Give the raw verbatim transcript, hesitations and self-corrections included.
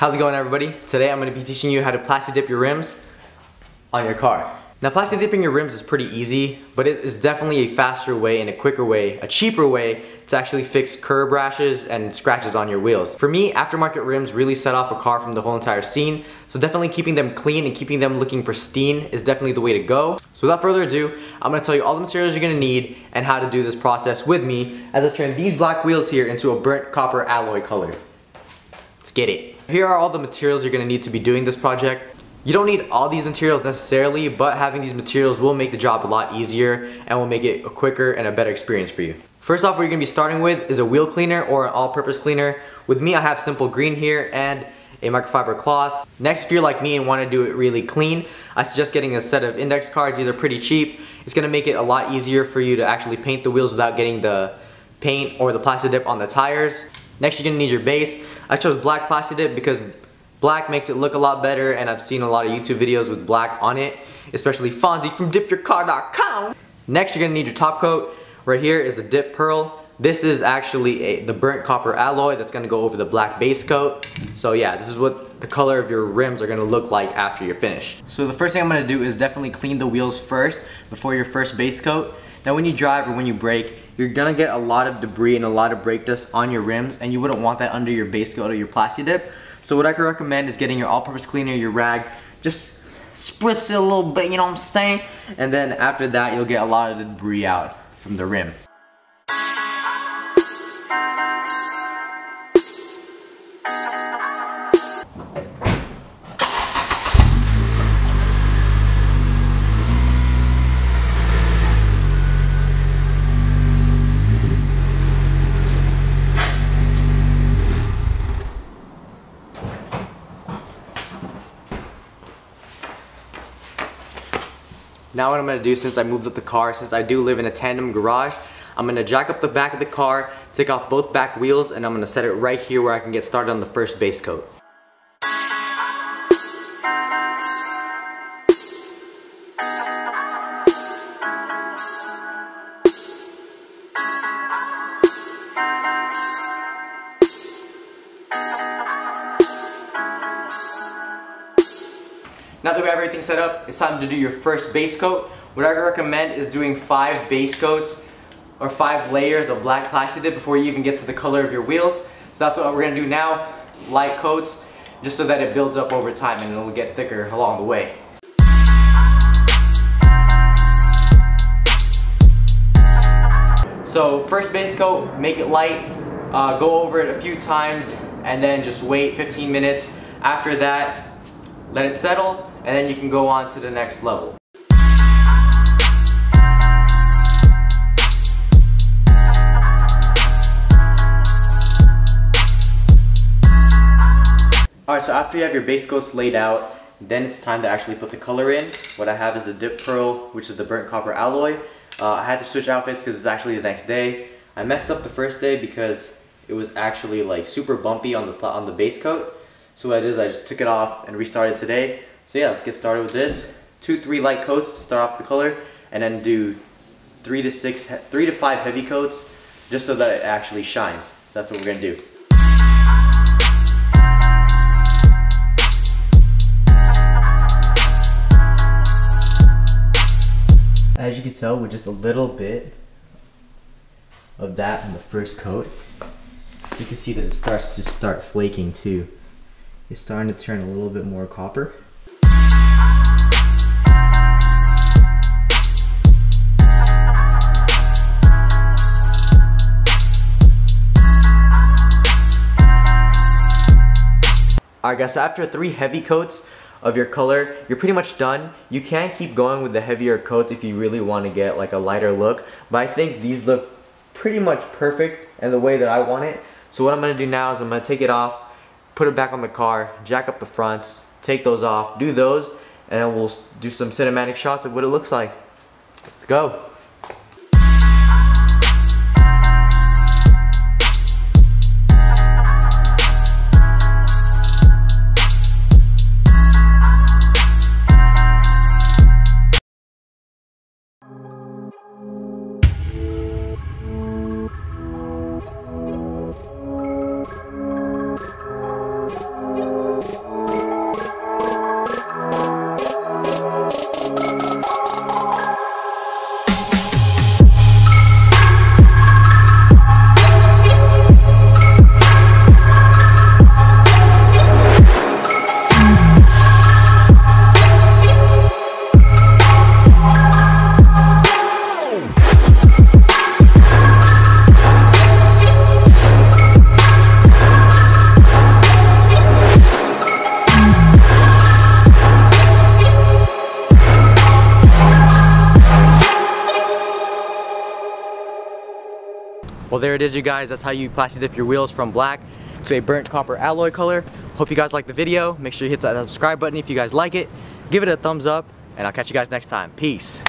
How's it going, everybody? Today I'm going to be teaching you how to plasti dip your rims on your car. Now, plasti dipping your rims is pretty easy, but it is definitely a faster way and a quicker way, a cheaper way to actually fix curb rashes and scratches on your wheels. For me, aftermarket rims really set off a car from the whole entire scene, so definitely keeping them clean and keeping them looking pristine is definitely the way to go. So without further ado, I'm gonna tell you all the materials you're gonna need and how to do this process with me as I turn these black wheels here into a burnt copper alloy color. Let's get it. Here are all the materials you're gonna need to be doing this project. You don't need all these materials necessarily, but having these materials will make the job a lot easier and will make it a quicker and a better experience for you. First off, what you're gonna be starting with is a wheel cleaner or an all-purpose cleaner. With me, I have Simple Green here and a microfiber cloth. Next, if you're like me and wanna do it really clean, I suggest getting a set of index cards. These are pretty cheap. It's gonna make it a lot easier for you to actually paint the wheels without getting the paint or the Plasti Dip on the tires. Next, you're gonna need your base. I chose black Plasti Dip because black makes it look a lot better, and I've seen a lot of YouTube videos with black on it, especially Fonzie from Dip Your Car dot com. Next, you're gonna need your top coat. Right here is the Dip Pearl. This is actually a, the burnt copper alloy that's gonna go over the black base coat. So yeah, this is what the color of your rims are gonna look like after you're finished. So the first thing I'm gonna do is definitely clean the wheels first before your first base coat. Now when you drive or when you brake, you're gonna get a lot of debris and a lot of brake dust on your rims, and you wouldn't want that under your base coat or your Plasti Dip. So what I could recommend is getting your all-purpose cleaner, your rag, just spritz it a little bit, you know what I'm saying? And then after that, you'll get a lot of the debris out from the rim. Now what I'm going to do, since I moved up the car, since I do live in a tandem garage, I'm going to jack up the back of the car, take off both back wheels, and I'm going to set it right here where I can get started on the first base coat. Now that we have everything set up, it's time to do your first base coat. What I recommend is doing five base coats or five layers of black Plasti Dip before you even get to the color of your wheels. So that's what we're going to do now, light coats, just so that it builds up over time and it'll get thicker along the way. So first base coat, make it light, uh, go over it a few times, and then just wait fifteen minutes. After that, let it settle, and then you can go on to the next level. Alright, so after you have your base coats laid out, then it's time to actually put the color in. What I have is the Dip Pearl, which is the burnt copper alloy. Uh, I had to switch outfits because it's actually the next day. I messed up the first day because it was actually like super bumpy on the, on the base coat. So what I did is I just took it off and restarted today. So yeah, let's get started with this. Two, three light coats to start off the color, and then do three to six, three to five heavy coats, just so that it actually shines. So that's what we're gonna do. As you can tell, with just a little bit of that in the first coat, you can see that it starts to start flaking too. It's starting to turn a little bit more copper. Alright guys, so after three heavy coats of your color, you're pretty much done. You can keep going with the heavier coats if you really want to get like a lighter look, but I think these look pretty much perfect and the way that I want it. So what I'm going to do now is I'm going to take it off, put it back on the car, jack up the fronts, take those off, do those, and then we'll do some cinematic shots of what it looks like. Let's go. Thank you. Well, there it is, you guys. That's how you plasti dip your wheels from black to a burnt copper alloy color. Hope you guys liked the video. Make sure you hit that subscribe button if you guys like it. Give it a thumbs up, and I'll catch you guys next time. Peace.